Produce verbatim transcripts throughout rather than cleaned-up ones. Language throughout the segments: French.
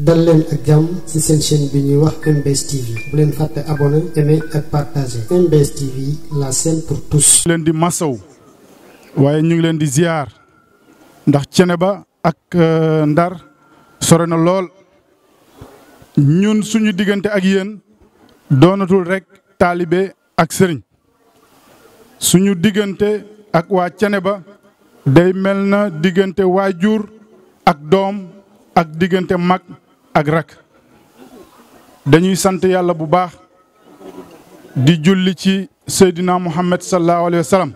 dal leen ak jàmm ci seen chaîne bi ñuy wax M B S T V bu leen fàtte abonné aimé ak partagé M B S T V la chaîne pour tous. leen di masaw waaye ñu ngi leen di ziar ndax Ceneba ak Ndar sore na lool ñun suñu diggante ak yéen doonatul rek taalibe ak sëriñ suñu diggante ak waa Ceneba day mel na diggante waajur ak doom ak diggante mag ak rak dañuy sant yàlla bu baax di julli ci Seydina Muhammad sallallahu alayhi wa sallam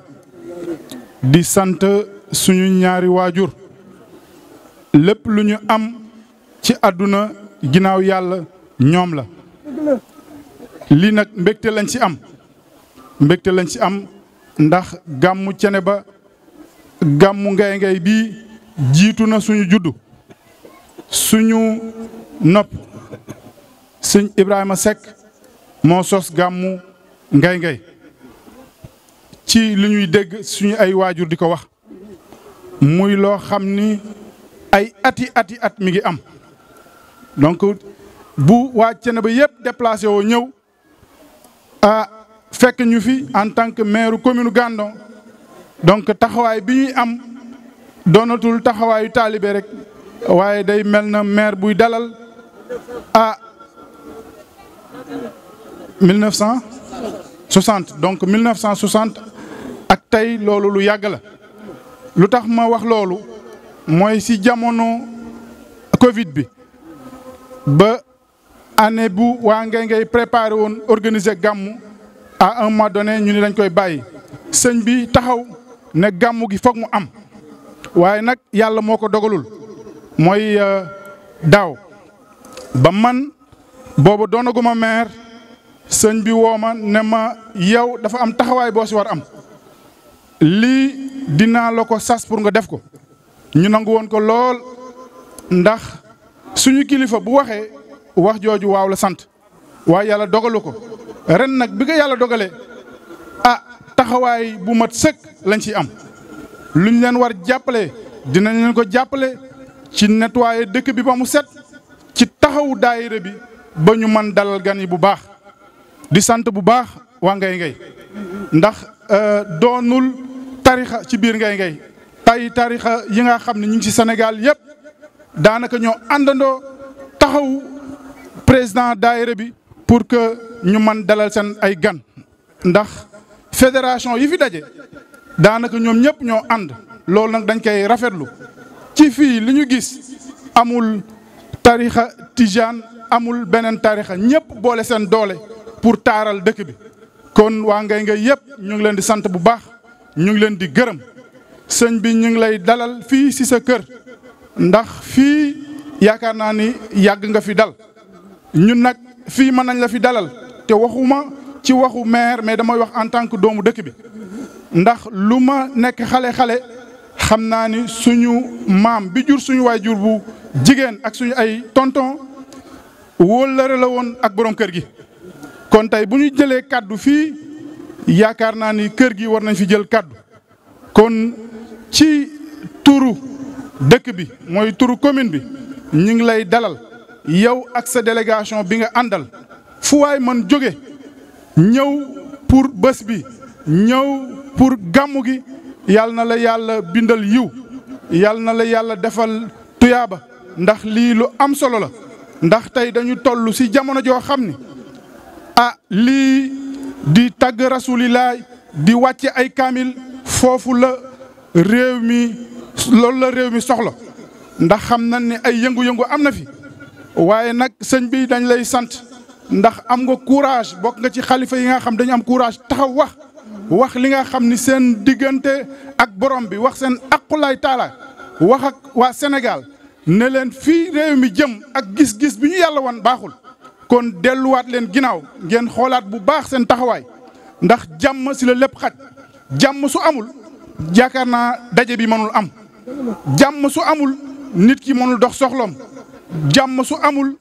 di sant suñu ñaari waajur lépp lu ñu am ci àdduna ginnaaw yàlla ñoom la lii nag mbégte lañ ci am mbégte lañ ci am ndax gàmmu Ceneba gàmmu Ngaye Ngaye bii jiitu na suñu juddu suñu nopp sëñ Ibrahima Seck moo sos gàmmu Ngaye Ngaye ci li ñuy dégg suñu ay waajur di ko wax muy loo xam ni ay ati ati at mi ngi am donc bu waa Ceneba yépp déplacé woo ñëw ah fekk ñu fi en tant que maire commune Gandon donc taxawaay bi ñuy am doonatul taxawaayu taalibe rek waaye day mel na maire buy dalal à mille neuf cent soixante donc mille neuf cent soixante ak tey loolu lu yàgg la lu tax ma wax loolu mooy ci jamono Covid bi ba année bu waa Ngaye Ngaye préparé woon organiser gàmmu à un mois donné ñu ni dañ koy bàyyi sëñ bi taxaw ne gàmmu gi foog mu am waaye nag yàlla moo ko dogalul mooy daaw ba man booba doonaguma maire sëñ bi woo ma ne ma yow dafa am taxawaay boo si war am lii dinaa la ko sas pour nga def ko ñu nangu woon ko lool ndax suñu kilifa bu waxee wax jooju waaw la sant waaye yàlla dogalu ko ren nag bi ko yàlla dogalee ah taxawaay bu mat sëkk lañ ciy am luñ leen war jàppale dinañ leen ko jàppale ci nettoyer dëkk bi ba mu set ci taxawu daayira bi ba ñu mën dalal gan yi bu baax di sant bu baax waa Ngaye Ngaye ndax doonul tarixa ci biir Ngaye Ngaye tay tarixa yi nga xam ne ñu ngi ci Sénégal yépp daanaka ñoo àndandoo taxawu président daayira bi pour que ñu mën dalal seen ay gan ndax fédération yi fi daje daanaka ñoom ñépp ñoo ànd loolu nag dañ koy rafetlu ci fii li ñu gis amul tarixa Tijan amul beneen tarixa ñëpp boole seen doole pour taaral dëkk bi kon waa Ngaye Ngaye yëpp ñu ngi leen di sant bu baax ñu ngi leen di gërëm sëñ bi ñu ngi lay dalal fii ci sa kër ndax fii yaakaar naa ni yàgg nga fi dal ñun nag fii mën nañ la fi dalal te waxuma ci waxu maire mais damay wax en tant que doomu dëkk bi ndax lu ma nekk xale-xale xam naa ni suñu maam bi jur suñu waay jur bu jigéen ak suñu ay tonton wóllëre la woon ak borom kër gi kon tey bu ñu jëlee kàddu fii yaakaar naa ni kër gi war nañ fi jël kàddu kon ci turu dëkk bi mooy turu commune bi ñu ngi lay dalal yow ak sa délégation bi nga àndal fu waay mën jóge ñëw pour bés bi ñëw pour gàmmu gi yàlla na la yàlla bindal yiw yàlla na la yàlla defal tuyaaba ndax lii lu am solo la ndax tey dañu toll ci jamono joo xam ni ah lii di tagg rasulilaay di wàcce ay kaamil foofu la réew mi loolu la réew mi soxla ndax xam nañ ne ay yëngu-yëngu am na fi waaye nag sëñ bi dañ lay sant ndax am nga courage bokk nga ci xalifa yi nga xam dañu am courage taxaw wax wax li nga xam ni seen diggante ak borom bi wax seen aqulaay taala wax ak waa Sénégal ne leen fii réew mi jëm ak gis-gis bi ñu yàlla wan baaxul kon delluwaat leen ginnaaw ngeen xoolaat bu baax seen taxawaay ndax jàmm si la lépp xaj jàmm su amul yaakaar naa daje bi mënul am jàmm su amul nit ki mënul dox soxloom jàmm su amul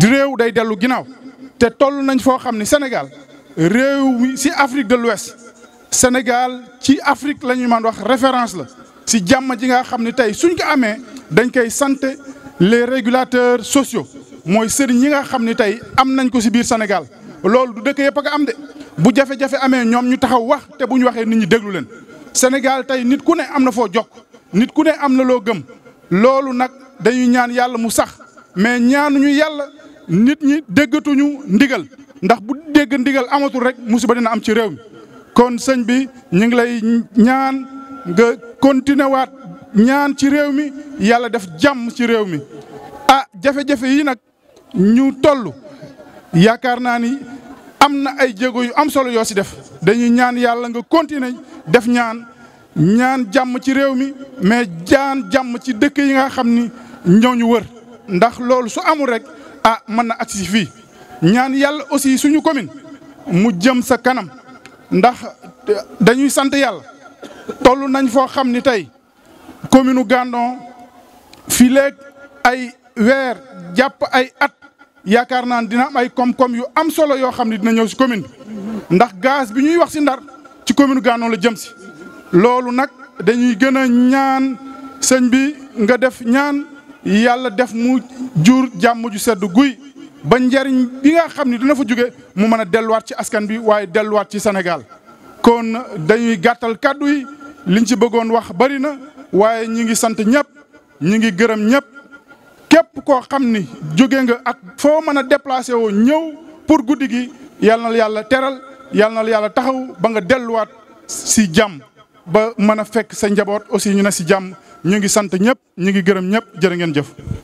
réew day dellu ginnaaw te toll nañ foo xam ni Sénégal réew mi ci Afrique de l'Ouest Sénégal ci Afrique la ñuy mën wax référence la ci jàmm ji nga xam ne tey suñ ko amee dañ koy sant les régulateurs sociaux mooy sëriñ yi nga xam ne tey am nañ ko ci biir Sénégal loolu du dëkk yëpp a am de bu jafe-jafe amee ñoom ñu taxaw wax te bu ñu waxee nit ñi déglu leen. Sénégal tey nit ku ne am na foo jokk nit ku ne am na loo gëm loolu nag dañuy ñaan yàlla mu sax mais ñaanuñu yàlla nit ñi déggatuñu ndigal ndax bu dégg ndigal amatul rek musiba dina am ci réew mi. Kon sëñ bi ñu ngi lay ñaan nga continuer waat ñaan ci réew mi yàlla def jàmm ci réew mi ah jafe-jafe yi nag ñu toll yaakaar naa ni am na ay jéego yu am solo yoo si def dañuy ñaan yàlla nga continuer def ñaan ñaan jàmm ci réew mi mais jaan jàmm ci dëkk yi nga xam ni ñoo ñu wër ndax loolu su amul rek ah mën na agsi fii ñaan yàlla aussi suñu commune mu jëm sa kanam. ndax dañuy sant yàlla toll nañ foo xam ni tey commune Gandon fii léeg ay weer jàpp ay at yaakaar naa dina am ay koom-koom yu am solo yoo xam ni dina ñëw si commune bi ndax gaz bi ñuy wax si Ndar ci commune Gandon la jëm si. loolu nag dañuy gën a ñaan sëñ bi nga def ñaan yàlla def mu jur jàmm ju sedd guy. ba njariñ bi nga xam ni dina fa jóge mu mën a delluwaat ci askan bi waaye delluwaat ci Sénégal kon dañuy gàttal kàddu yi liñ ci bëggoon wax bari na waaye ñi ngi sant ñëpp ñi ngi gërëm ñëpp képp koo xam ni jóge nga ak foo mën a déplacé woo ñëw pour guddi gi yal na la yàlla teral yal na la yàlla taxaw ba nga delluwaat si jàmm ba mën a fekk sa njaboot aussi ñu ne si jàmm ñu ngi sant ñëpp ñu ngi gërëm ñëpp jërë ngeen jëf.